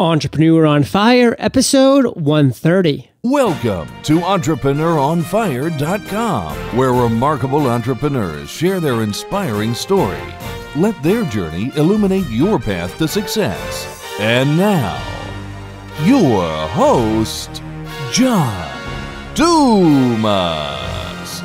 Entrepreneur on Fire, episode 130. Welcome to EntrepreneurOnFire.com, where remarkable entrepreneurs share their inspiring story. Let their journey illuminate your path to success. And now, your host, John Dumas.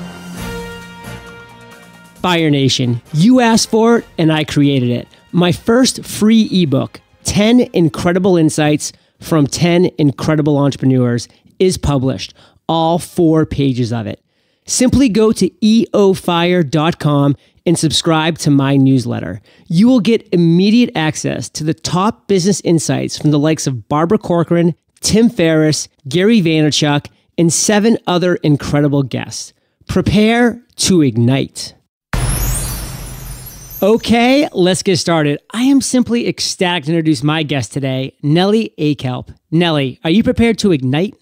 Fire Nation, you asked for it and I created it. My first free ebook, 10 Incredible Insights from 10 Incredible Entrepreneurs, is published, all 4 pages of it. Simply go to eofire.com and subscribe to my newsletter. You will get immediate access to the top business insights from the likes of Barbara Corcoran, Tim Ferriss, Gary Vaynerchuk, and 7 other incredible guests. Prepare to ignite. Okay, let's get started. I am simply ecstatic to introduce my guest today, Nellie Akalp. Nellie, are you prepared to ignite?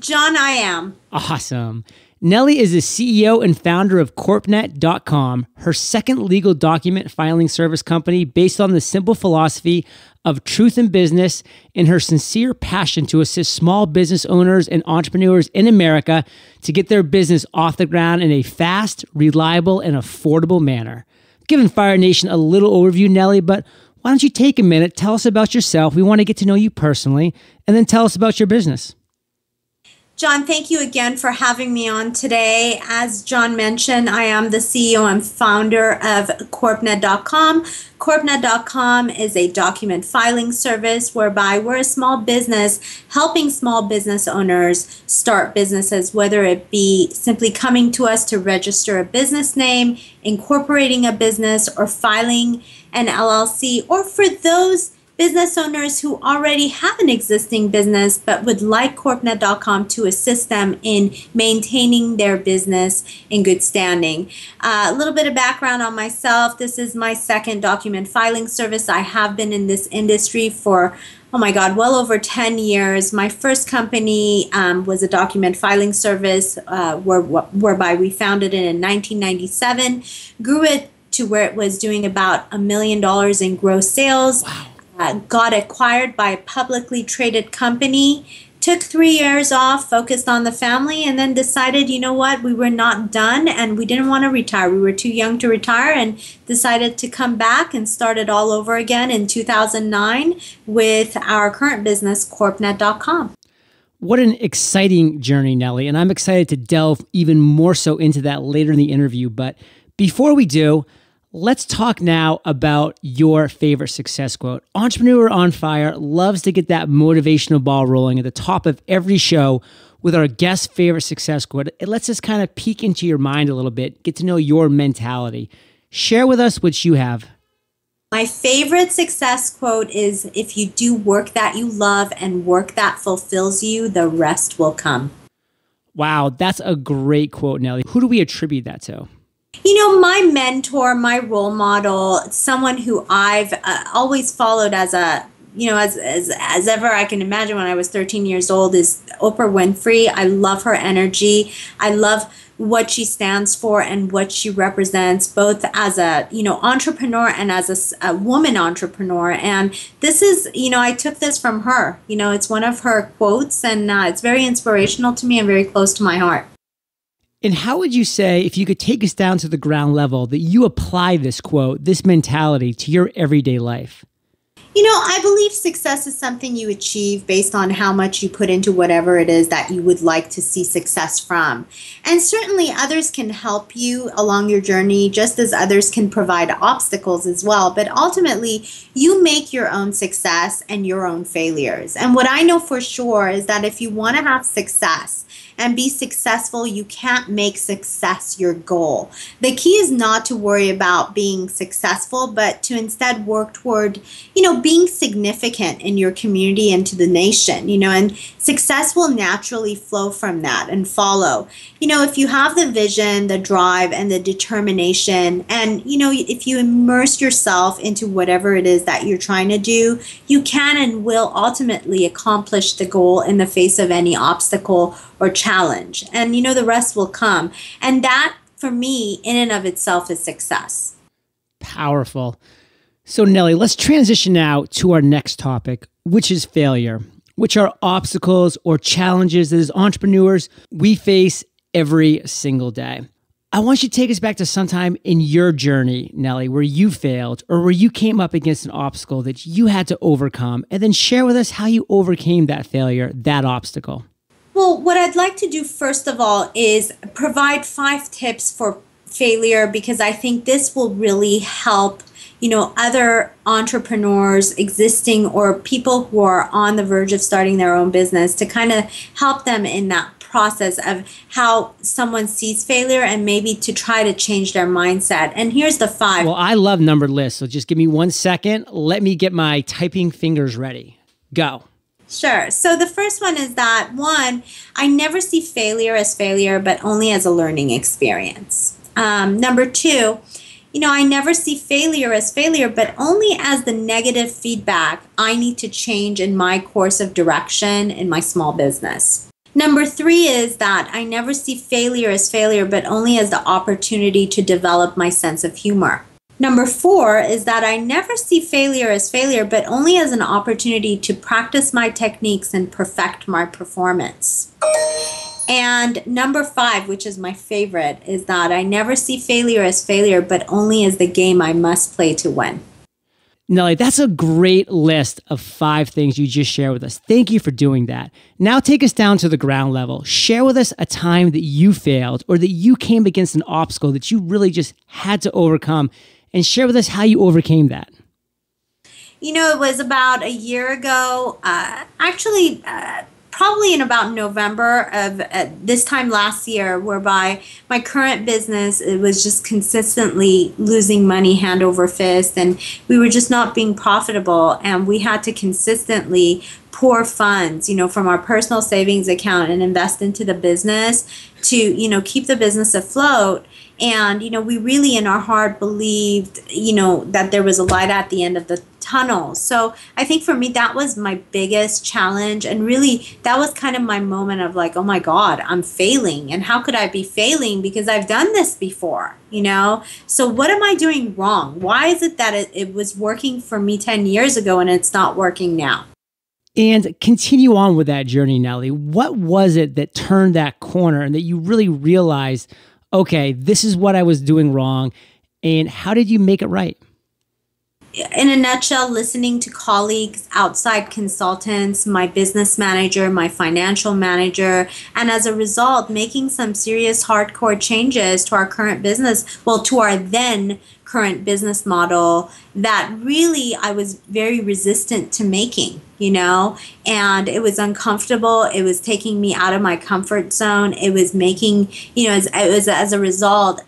John, I am. Awesome. Nellie is the CEO and founder of CorpNet.com, her second legal document filing service company based on the simple philosophy of truth in business and her sincere passion to assist small business owners and entrepreneurs in America to get their business off the ground in a fast, reliable, and affordable manner. Giving Fire Nation a little overview, Nellie, but why don't you take a minute, tell us about yourself. We want to get to know you personally, and then tell us about your business. John, thank you again for having me on today. As John mentioned, I am the CEO and founder of CorpNet.com. CorpNet.com is a document filing service whereby we're a small business helping small business owners start businesses, whether it be simply coming to us to register a business name, incorporating a business, or filing an LLC, or for those business owners who already have an existing business but would like CorpNet.com to assist them in maintaining their business in good standing. A little bit of background on myself. This is my second document filing service. I have been in this industry for well over 10 years. My first company was a document filing service whereby we founded it in 1997, grew it to where it was doing about $1 million in gross sales. Wow. Got acquired by a publicly traded company, took 3 years off, focused on the family, and then decided, you know what, we were not done and we didn't want to retire. We were too young to retire and decided to come back and start it all over again in 2009 with our current business, CorpNet.com. What an exciting journey, Nellie, and I'm excited to delve even more so into that later in the interview. But before we do, let's talk now about your favorite success quote. Entrepreneur on Fire loves to get that motivational ball rolling at the top of every show with our guest's favorite success quote. It lets us kind of peek into your mind a little bit, get to know your mentality. Share with us what you have. My favorite success quote is, if you do work that you love and work that fulfills you, the rest will come. Wow, that's a great quote, Nellie. Who do we attribute that to? You know, my mentor, my role model, someone who I've always followed as a, you know, as ever I can imagine when I was 13 years old, is Oprah Winfrey. I love her energy. I love what she stands for and what she represents, both as a, you know, entrepreneur and as a woman entrepreneur. And this is, you know, I took this from her. You know, it's one of her quotes, and it's very inspirational to me and very close to my heart. And how would you say, if you could take us down to the ground level, that you apply this quote, this mentality to your everyday life? You know, I believe success is something you achieve based on how much you put into whatever it is that you would like to see success from. And certainly others can help you along your journey, just as others can provide obstacles as well. But ultimately, you make your own success and your own failures. And what I know for sure is that if you want to have success and be successful, you can't make success your goal. The key is not to worry about being successful, but to instead work toward, you know, being significant in your community and to the nation, you know, and success will naturally flow from that and follow. You know, if you have the vision, the drive, and the determination, and, you know, if you immerse yourself into whatever it is that you're trying to do, you can and will ultimately accomplish the goal in the face of any obstacle or challenge. And, you know, the rest will come. And that, for me, in and of itself is success. Powerful. So Nellie, let's transition now to our next topic, which is failure, which are obstacles or challenges that as entrepreneurs, we face every single day. I want you to take us back to sometime in your journey, Nellie, where you failed or where you came up against an obstacle that you had to overcome, and then share with us how you overcame that failure, that obstacle. Well, what I'd like to do first of all is provide 5 tips for failure, because I think this will really help, you know, other entrepreneurs existing or people who are on the verge of starting their own business to kind of help them in that process of how someone sees failure and maybe to try to change their mindset. And here's the 5. Well, I love numbered lists, so just give me 1 second. Let me get my typing fingers ready. Go. Sure. So the first one is that, 1, I never see failure as failure, but only as a learning experience. Number 2, you know, I never see failure as failure, but only as the negative feedback I need to change in my course of direction in my small business. Number 3 is that I never see failure as failure, but only as the opportunity to develop my sense of humor. Number 4 is that I never see failure as failure, but only as an opportunity to practice my techniques and perfect my performance. And number 5, which is my favorite, is that I never see failure as failure, but only as the game I must play to win. Nellie, that's a great list of 5 things you just shared with us. Thank you for doing that. Now take us down to the ground level. Share with us a time that you failed or that you came against an obstacle that you really just had to overcome, and share with us how you overcame that. You know, it was about a year ago, probably in about November of this time last year, whereby my current business, it was just consistently losing money hand over fist, and we were just not being profitable, and we had to consistently pour funds, you know, from our personal savings account and invest into the business to, you know, keep the business afloat. And, you know, we really in our heart believed, you know, that there was a light at the end of the tunnel. So I think for me, that was my biggest challenge. And really, that was kind of my moment of like, oh my God, I'm failing. And how could I be failing? Because I've done this before, you know? So what am I doing wrong? Why is it that it was working for me 10 years ago and it's not working now? And continue on with that journey, Nellie. What was it that turned that corner and that you really realized, okay, this is what I was doing wrong, and how did you make it right? In a nutshell, listening to colleagues, outside consultants, my business manager, my financial manager, and as a result, making some serious hardcore changes to our current business, well, to our then current business model that really I was very resistant to making, you know, and it was uncomfortable. It was taking me out of my comfort zone. It was making, you know, as a result,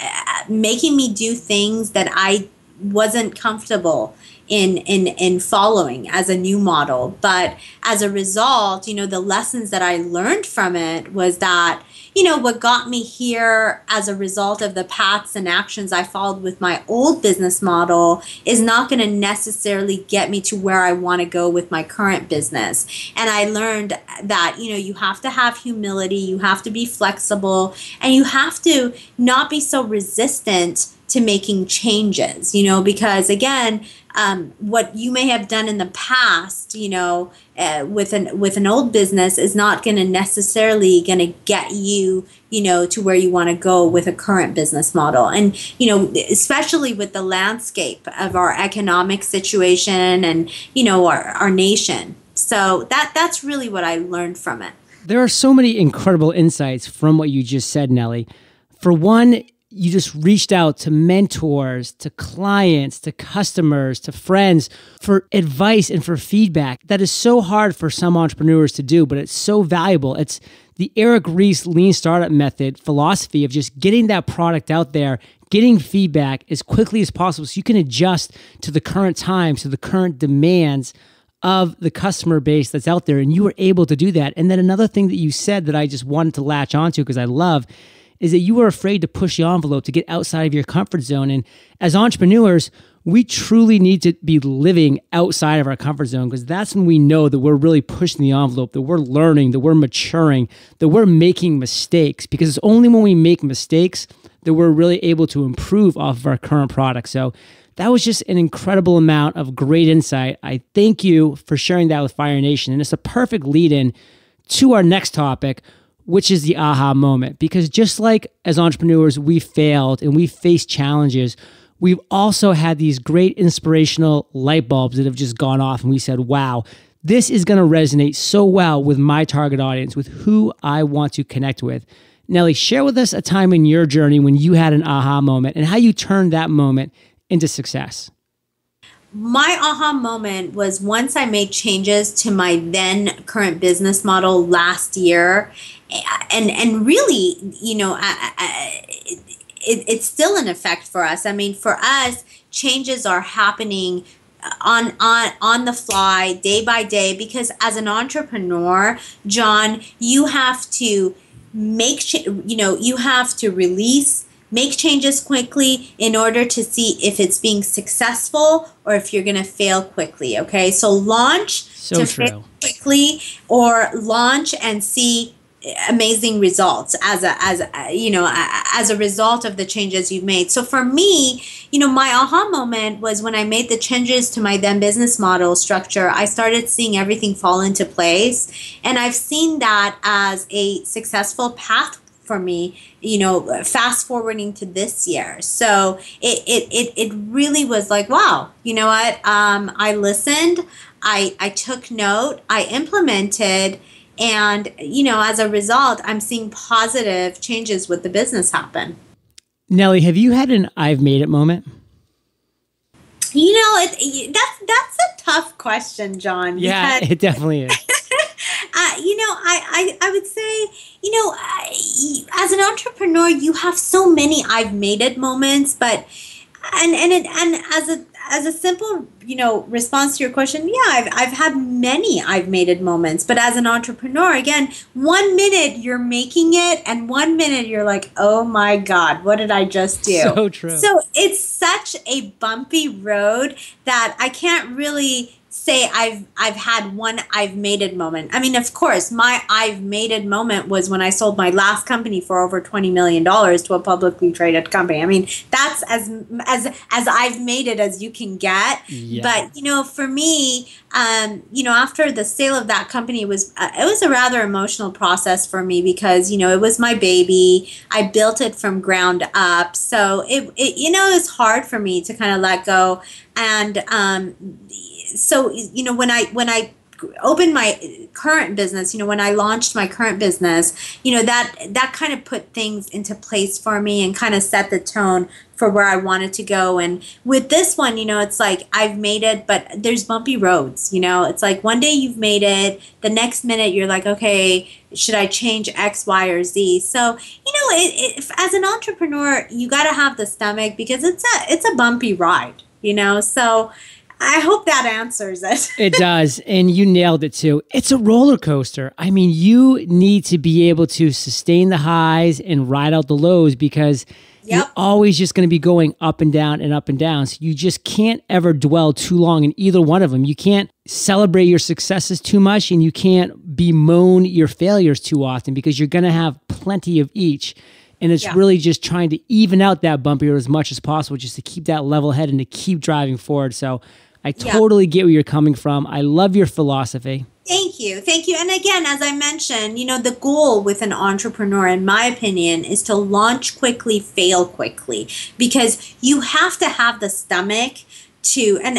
making me do things that I wasn't comfortable in following as a new model. But as a result, you know, the lessons that I learned from it was that, you know, what got me here as a result of the paths and actions I followed with my old business model is not going to necessarily get me to where I want to go with my current business. And I learned that, you know, you have to have humility, you have to be flexible, and you have to not be so resistant to making changes, you know, because again, what you may have done in the past, you know, with an old business is not going to necessarily going to get you, you know, to where you want to go with a current business model. And, you know, especially with the landscape of our economic situation and, you know, our nation. So that's really what I learned from it. There are so many incredible insights from what you just said, Nellie. For one, you just reached out to mentors, to clients, to customers, to friends for advice and for feedback. That is so hard for some entrepreneurs to do, but it's so valuable. It's the Eric Ries Lean Startup Method philosophy of just getting that product out there, getting feedback as quickly as possible so you can adjust to the current times, to the current demands of the customer base that's out there. And you were able to do that. And then another thing that you said that I just wanted to latch onto because I love is that you were afraid to push the envelope, to get outside of your comfort zone. And as entrepreneurs, we truly need to be living outside of our comfort zone, because that's when we know that we're really pushing the envelope, that we're learning, that we're maturing, that we're making mistakes, because it's only when we make mistakes that we're really able to improve off of our current product. So That was just an incredible amount of great insight. I thank you for sharing that with Fire Nation. And it's a perfect lead-in to our next topic, which is the aha moment. Because just like as entrepreneurs, we failed and we faced challenges, we've also had these great inspirational light bulbs that have just gone off and we said, wow, this is going to resonate so well with my target audience, with who I want to connect with. Nellie, share with us a time in your journey when you had an aha moment and how you turned that moment into success. My aha moment was once I made changes to my then current business model last year. And really, you know, it's still in effect for us. I mean, for us, changes are happening on the fly, day by day, because as an entrepreneur, John, you have to make changes quickly in order to see if it's being successful or if you're going to fail quickly, okay? So launch to fail quickly, or launch and see amazing results as a result of the changes you've made. So for me, you know, my aha moment was when I made the changes to my then business model structure. I started seeing everything fall into place, and I've seen that as a successful path for me, you know, fast forwarding to this year. So it really was like, wow, you know what? I listened, I took note, I implemented. And, you know, as a result, I'm seeing positive changes with the business happen. Nellie, have you had an I've made it moment? You know, that's a tough question, John. Yeah, it definitely is. You know, I would say, you know, as an entrepreneur, you have so many I've made it moments, but as a simple, you know, response to your question, yeah, I've had many I've made it moments. But as an entrepreneur, again, 1 minute you're making it and 1 minute you're like, oh my God, what did I just do? So true. So it's such a bumpy road that I can't really say I've had one I've made it moment. I mean, of course, my I've made it moment was when I sold my last company for over $20 million to a publicly traded company. I mean, that's as I've made it as you can get. Yeah. But, you know, for me, you know, after the sale of that company, it was a rather emotional process for me because, you know, it was my baby. I built it from ground up. So it you know, it's hard for me to kind of let go. And so, you know, when I opened my current business, you know, when I launched my current business, you know, that kind of put things into place for me and kind of set the tone for where I wanted to go. And with this one, you know, it's like I've made it, but there's bumpy roads, you know. It's like one day you've made it, the next minute you're like, okay, should I change X, Y, or Z? So, you know, as an entrepreneur, you got to have the stomach because it's a bumpy ride, you know. So I hope that answers it. It does. And you nailed it too. It's a roller coaster. I mean, you need to be able to sustain the highs and ride out the lows because you're always just going to be going up and down and up and down. So you just can't ever dwell too long in either one of them. You can't celebrate your successes too much and you can't bemoan your failures too often because you're going to have plenty of each. And it's really just trying to even out that bumpy road as much as possible, just to keep that level head and to keep driving forward. So I totally get where you're coming from. I love your philosophy. Thank you. Thank you. And again, as I mentioned, you know, the goal with an entrepreneur, in my opinion, is to launch quickly, fail quickly, because you have to have the stomach to, and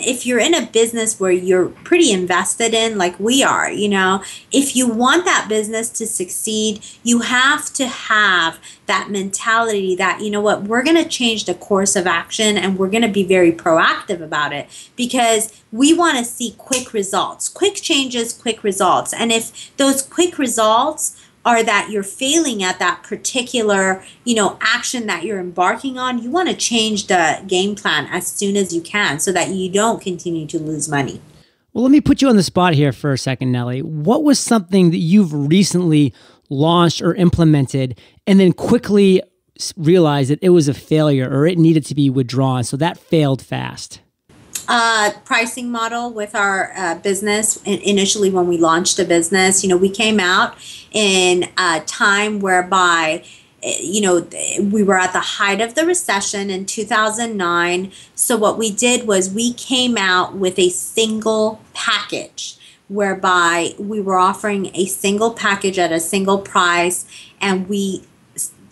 if you're in a business where you're pretty invested in, like we are, you know, if you want that business to succeed, you have to have that mentality that, you know what, we're going to change the course of action and we're going to be very proactive about it because we want to see quick results, quick changes, quick results. And if those quick results are that you're failing at that particular, you know, action that you're embarking on, you want to change the game plan as soon as you can so that you don't continue to lose money. Well, let me put you on the spot here for a second, Nellie. What was something that you've recently launched or implemented and then quickly realized that it was a failure or it needed to be withdrawn, so that failed fast? Pricing model with our business. Initially, when we launched the business, you know, we came out in a time whereby you know, we were at the height of the recession in 2009. So what we did was we came out with a single package whereby we were offering a single package at a single price, and we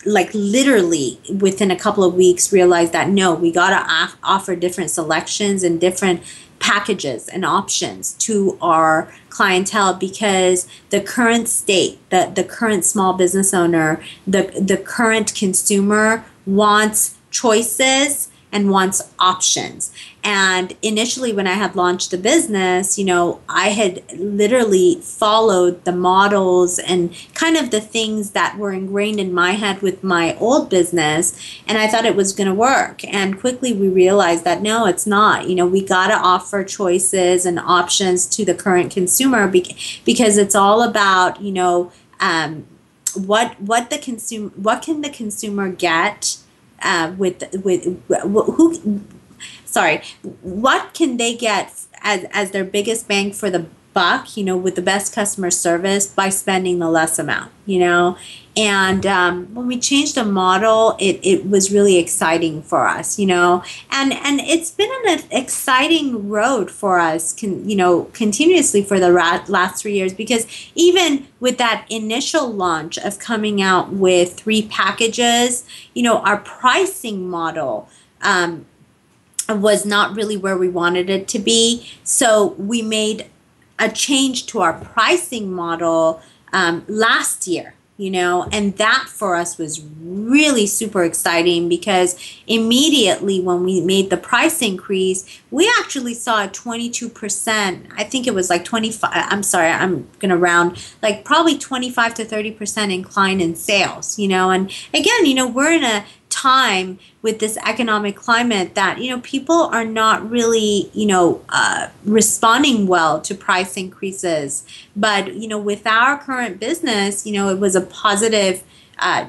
like literally within a couple of weeks realized that no, we got to offer different selections and different packages and options to our clientele, because the current state, the current small business owner, the current consumer wants choices and wants options. And initially when I had launched the business, you know, I had literally followed the models and kind of the things that were ingrained in my head with my old business, and I thought it was going to work. And quickly we realized that no, it's not. You know, we got to offer choices and options to the current consumer, because it's all about, you know, what can the consumer get what can they get as their biggest bang for the buck, you know, with the best customer service by spending the less amount, you know. And when we changed the model, it was really exciting for us, you know, and it's been an exciting road for us, continuously for the last 3 years, because even with that initial launch of coming out with 3 packages, you know, our pricing model was not really where we wanted it to be. So we made a change to our pricing model last year, you know, and that for us was really super exciting, because immediately when we made the price increase, we actually saw a 22%, I think it was like 25, I'm sorry, I'm going to round, like probably 25 to 30% incline in sales, you know. And again, you know, we're in a time with this economic climate that, you know, people are not really, you know, responding well to price increases. But, you know, with our current business, you know, it was a positive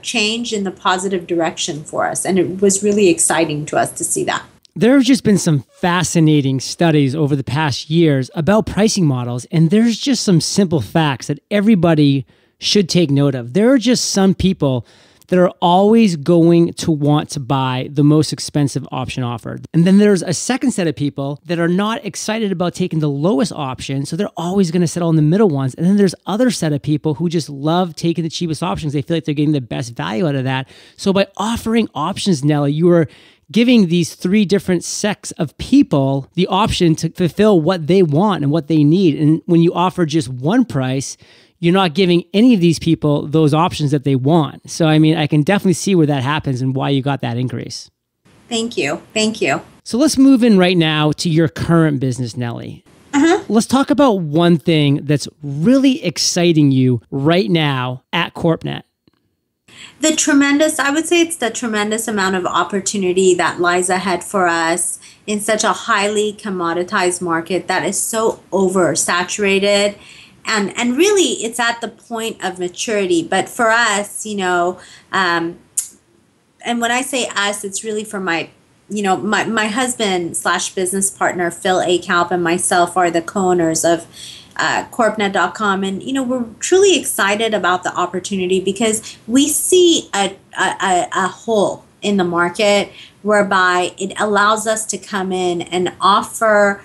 change in the positive direction for us. And it was really exciting to us to see that. There have just been some fascinating studies over the past years about pricing models. And there's just some simple facts that everybody should take note of. There are just some people that are always going to want to buy the most expensive option offered. And then there's a second set of people that are not excited about taking the lowest option, so they're always gonna settle on the middle ones. And then there's other set of people who just love taking the cheapest options. They feel like they're getting the best value out of that. So by offering options, Nellie, you are giving these 3 different sects of people the option to fulfill what they want and what they need. And when you offer just one price, you're not giving any of these people those options that they want. So, I mean, I can definitely see where that happens and why you got that increase. Thank you. Thank you. So let's move in right now to your current business, Nellie. Let's talk about one thing that's really exciting you right now at CorpNet. I would say it's the tremendous amount of opportunity that lies ahead for us in such a highly commoditized market that is so oversaturated. And really, it's at the point of maturity. But for us, you know, and when I say us, it's really for my, you know, my husband / business partner, Phil Akalp, and myself are the co-owners of CorpNet.com. And, you know, we're truly excited about the opportunity, because we see a hole in the market whereby it allows us to come in and offer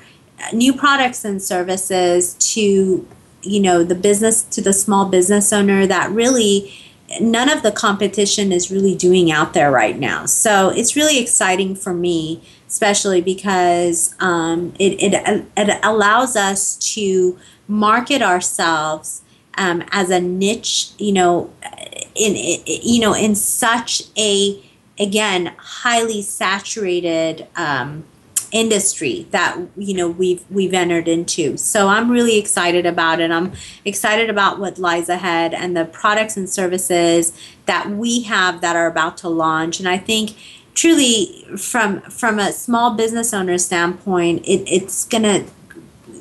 new products and services to, you know, the small business owner that really none of the competition is really doing out there right now. So it's really exciting for me, especially because it allows us to market ourselves as a niche, you know, in such a, again, highly saturated industry that, you know, we've entered into. So I'm really excited about it. I'm excited about what lies ahead and the products and services that we have that are about to launch. And I think truly from a small business owner standpoint, it's gonna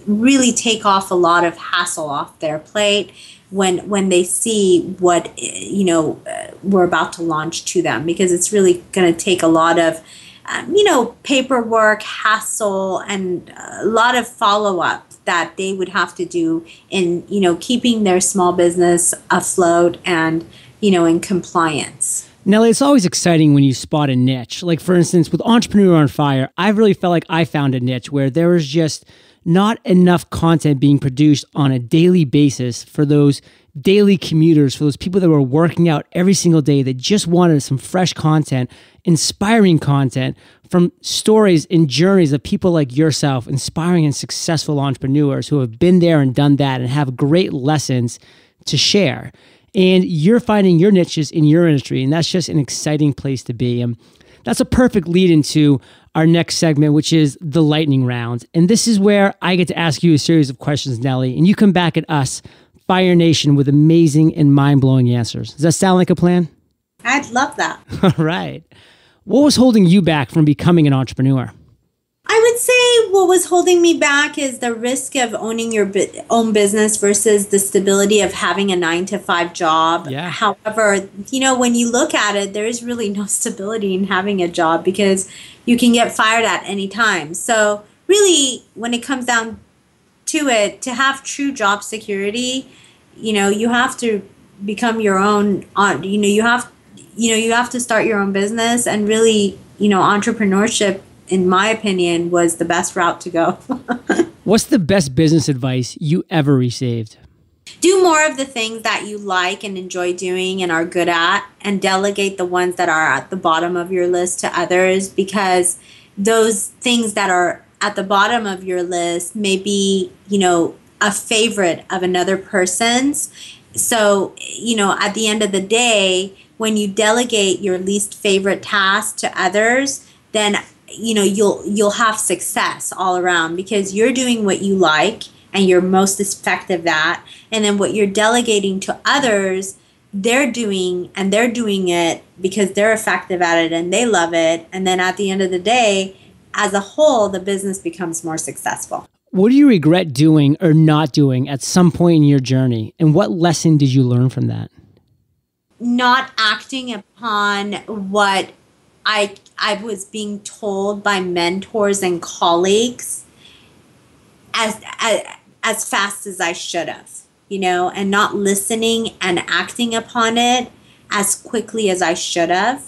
really take off a lot of hassle off their plate when they see what, you know, we're about to launch to them, because it's really gonna take a lot of you know, paperwork, hassle, and a lot of follow-up that they would have to do in, you know, keeping their small business afloat and, you know, in compliance. Nellie, it's always exciting when you spot a niche. Like, for instance, with Entrepreneur on Fire, I really felt like I found a niche where there was just not enough content being produced on a daily basis for those daily commuters, for those people that were working out every single day that just wanted some fresh content, inspiring content from stories and journeys of people like yourself, inspiring and successful entrepreneurs who have been there and done that and have great lessons to share. And you're finding your niches in your industry, and that's just an exciting place to be. And that's a perfect lead into our next segment, which is the lightning round. And this is where I get to ask you a series of questions, Nellie, and you come back at us, Fire Nation, with amazing and mind-blowing answers. Does that sound like a plan? I'd love that. All right. What was holding you back from becoming an entrepreneur? I would say what was holding me back is the risk of owning your own business versus the stability of having a 9-to-5 job. Yeah. However, you know, when you look at it, there is really no stability in having a job because you can get fired at any time. So really, when it comes down to it, to have true job security, you know, you have to become your own, you have to start your own business, and really, you know, entrepreneurship, in my opinion, was the best route to go. What's the best business advice you ever received? Do more of the things that you like and enjoy doing and are good at, and delegate the ones that are at the bottom of your list to others, because those things that are at the bottom of your list may be, you know, a favorite of another person's. So, you know, at the end of the day, when you delegate your least favorite task to others, then you know, you'll have success all around, because you're doing what you like and you're most effective at, and then what you're delegating to others, they're doing it because they're effective at it and they love it, and then at the end of the day, as a whole, the business becomes more successful. What do you regret doing or not doing at some point in your journey, and what lesson did you learn from that? Not acting upon what I was being told by mentors and colleagues as fast as I should have, you know, and not listening and acting upon it as quickly as I should have.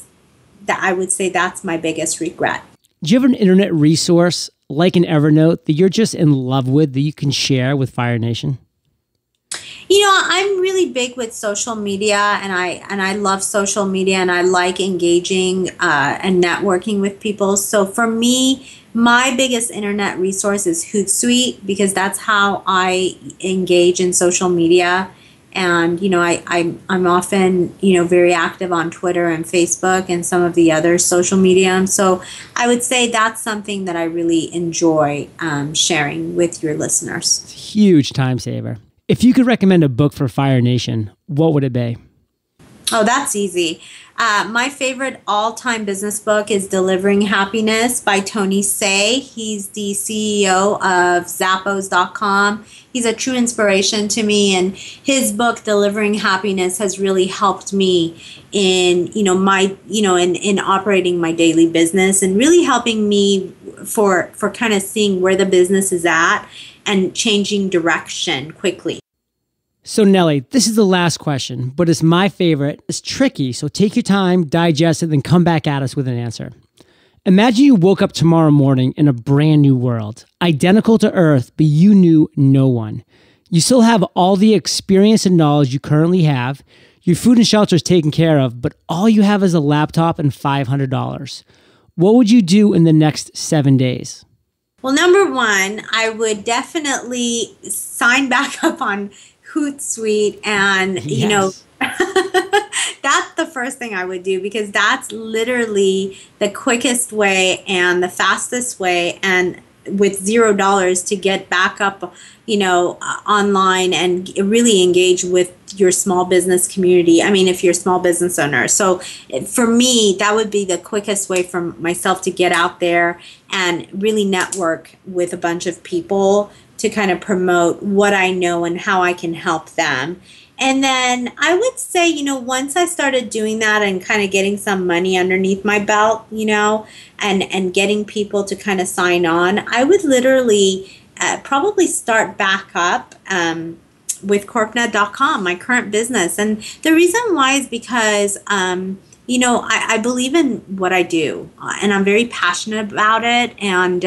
That, I would say, that's my biggest regret. Do you have an internet resource like an Evernote that you're just in love with that you can share with Fire Nation? You know, I'm really big with social media, and I love social media, and I like engaging and networking with people. So for me, my biggest internet resource is Hootsuite, because that's how I engage in social media. And, you know, I'm often, you know, very active on Twitter and Facebook and some of the other social media. So I would say that's something that I really enjoy sharing with your listeners. It's a huge time saver. If you could recommend a book for Fire Nation, what would it be? Oh, that's easy. My favorite all-time business book is Delivering Happiness by Tony Hsieh. He's the CEO of Zappos.com. He's a true inspiration to me, and his book, Delivering Happiness, has really helped me in, you know, in operating my daily business, and really helping me for kind of seeing where the business is at and changing direction quickly. So Nellie, this is the last question, but it's my favorite. It's tricky, so take your time, digest it, then come back at us with an answer. Imagine you woke up tomorrow morning in a brand new world, identical to Earth, but you knew no one. You still have all the experience and knowledge you currently have. Your food and shelter is taken care of, but all you have is a laptop and $500. What would you do in the next 7 days? Well, number one, I would definitely sign back up on Hootsuite, and, you know, that's the first thing I would do, because that's literally the quickest way and the fastest way, and with $0 to get back up, you know, online and really engage with your small business community. I mean, if you're a small business owner. So for me, that would be the quickest way for myself to get out there and really network with a bunch of people to kind of promote what I know and how I can help them. And then I would say, you know, once I started doing that and kind of getting some money underneath my belt, you know, and getting people to kind of sign on, I would literally probably start back up with CorpNet.com, my current business. And the reason why is because you know, I believe in what I do, and I'm very passionate about it. And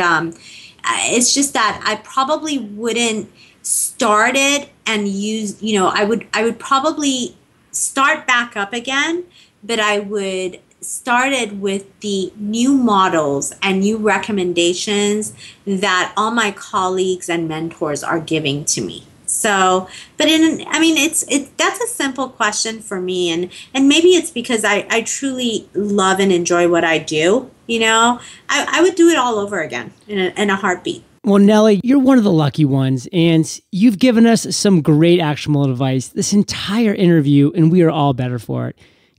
it's just that I probably wouldn't start it and use, you know, I would probably start back up again, but I would started with the new models and new recommendations that all my colleagues and mentors are giving to me. So, but that's a simple question for me, and maybe it's because I truly love and enjoy what I do. You know, I would do it all over again in a heartbeat. Well, Nellie, you're one of the lucky ones, and you've given us some great actionable advice this entire interview, and we are all better for it.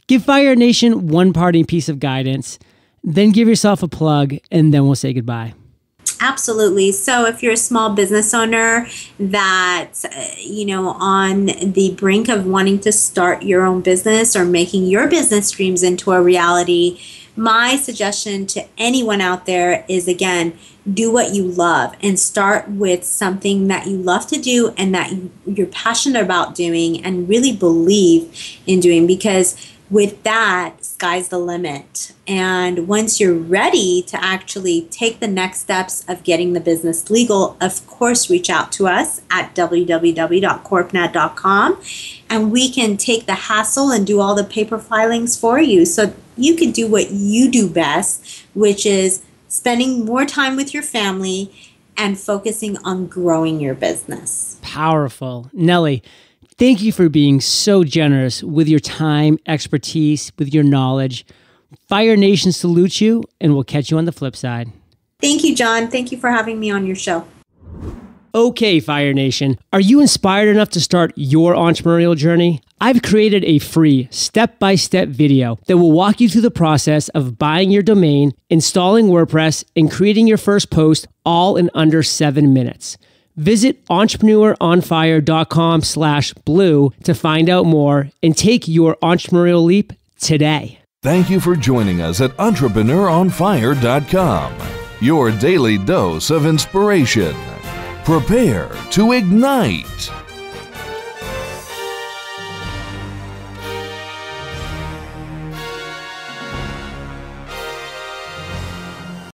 Give Fire Nation one parting piece of guidance, then give yourself a plug, and then we'll say goodbye. Absolutely. So if you're a small business owner that's, you know, on the brink of wanting to start your own business or making your business dreams into a reality, my suggestion to anyone out there is, again, do what you love and start with something that you love to do and that you're passionate about doing and really believe in doing, because with that, sky's the limit. And once you're ready to actually take the next steps of getting the business legal, of course, reach out to us at www.corpnet.com, and we can take the hassle and do all the paper filings for you so you can do what you do best, which is spending more time with your family and focusing on growing your business. Powerful. Nellie, thank you for being so generous with your time, expertise, with your knowledge. Fire Nation salutes you, and we'll catch you on the flip side. Thank you, John. Thank you for having me on your show. Okay, Fire Nation, are you inspired enough to start your entrepreneurial journey? I've created a free step-by-step video that will walk you through the process of buying your domain, installing WordPress, and creating your first post all in under 7 minutes. Visit EntrepreneurOnFire.com/blue to find out more and take your entrepreneurial leap today. Thank you for joining us at EntrepreneurOnFire.com, your daily dose of inspiration. Prepare to ignite.